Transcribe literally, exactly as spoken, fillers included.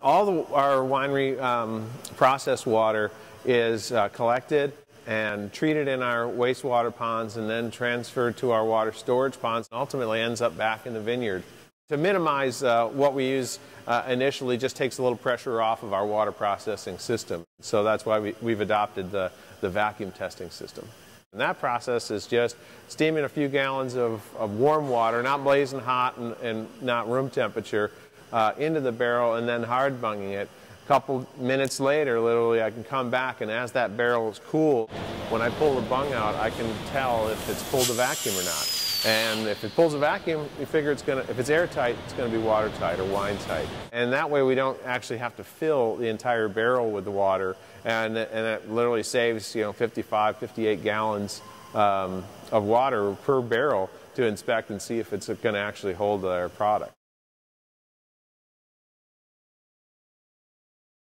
All the, our winery um, processed water is uh, collected and treated in our wastewater ponds and then transferred to our water storage ponds and ultimately ends up back in the vineyard. To minimize uh, what we use uh, initially just takes a little pressure off of our water processing system. So that's why we, we've adopted the, the vacuum testing system. And that process is just steaming a few gallons of, of warm water, not blazing hot and, and not room temperature, Uh, into the barrel and then hard bunging it. A couple minutes later, literally, I can come back and as that barrel is cool, when I pull the bung out, I can tell if it's pulled a vacuum or not. And if it pulls a vacuum, you figure it's gonna, if it's airtight, it's gonna be watertight or wine tight. And that way we don't actually have to fill the entire barrel with the water, and, and it literally saves, you know, fifty-five, fifty-eight gallons um, of water per barrel to inspect and see if it's gonna actually hold our product.